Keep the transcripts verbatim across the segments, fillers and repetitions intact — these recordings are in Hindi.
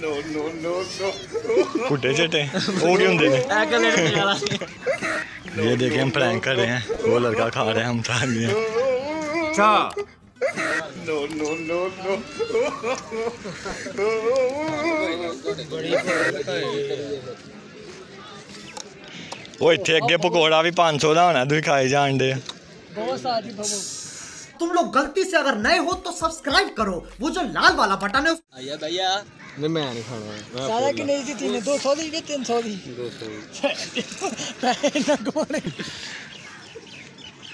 No, no, no, no. कुटे चटे और क्यों देने? ये देखें हम प्रैंक कर रहे हैं, वो लड़का खा रहे हैं, हम खा रहे हैं। चा। No, no, no, no. वो इतने अग्गे पकोड़ा भी पाँच सौ दाना दूर खाए जान दे। बहुत सारी तुम लोग गलती से अगर नए हो तो सब्सक्राइब करो, वो जो लाल वाला बटन है। भैया भैया नहीं मैं नहीं खाना है सारा की नहीं थी तीन दो सौ दी के तीन सौ दी दो सौ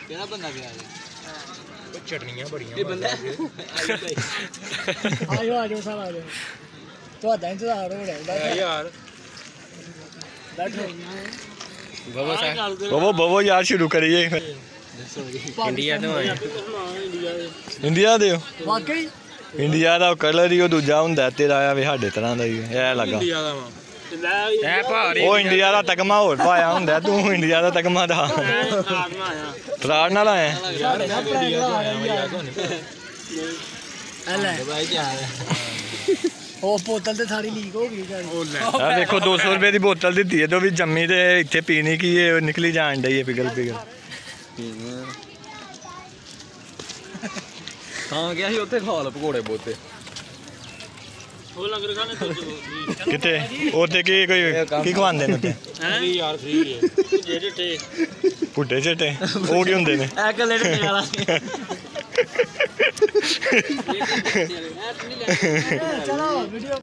क्या बंदा गया है चटनियाँ बढ़िया ये बंदा आयो आयो साला आयो तो आता है तो आ रहा है यार बबो बबो यार शुरू करिए इंडिया तो है इंडिया दे वाकई इंडिया ਦਾ ਕਲਰ ਹੀ ਉਹ ਦੂਜਾ ਹੁੰਦਾ ਤੇਰਾ ਆ ਵੀ ਸਾਡੇ ਤਰ੍ਹਾਂ ਦਾ ਹੀ ਐ ਲੱਗਾ ਇੰਡੀਆ ਦਾ ਐ ਭਾਰੀ ਉਹ ਇੰਡੀਆ ਦਾ ਤਗਮਾ ਹੋਰ ਪਾਇਆ ਹੁੰਦਾ ਤੂੰ ਇੰਡੀਆ ਦਾ ਤਗਮਾ ਦਾ ਤਰਾੜ ਨਾਲ ਆਇਆ ਐ ਲੈ ਭਾਈ ਕੀ ਹਾਲ ਹੈ ਉਹ ਬੋਤਲ ਤੇ ਸਾਰੀ ਲੀਕ ਹੋ ਗਈ ਆ ਦੇਖੋ ਦੋ ਸੌ ਰੁਪਏ ਦੀ ਬੋਤਲ ਦਿੱਤੀ ਹੈ ਤੇ ਉਹ ਵੀ ਜੰਮੀ ਤੇ ਇੱਥੇ ਪੀਣੀ ਕੀ ਇਹ ਨਿਕਲੀ ਜਾਣ ਡਈ ਹੈ ਪਿਗਲ ਪਿਗਲ ਪੀਣਾ हाँ क्या ही होते खाल पकोड़े बोते वो लंगर खाने तो कितने होते कि कोई कि कौन देने थे फ्री यार फ्री है जेठे टे पुटे जेठे वो क्यों देने एक लेटे निकाला चलो वीडियो।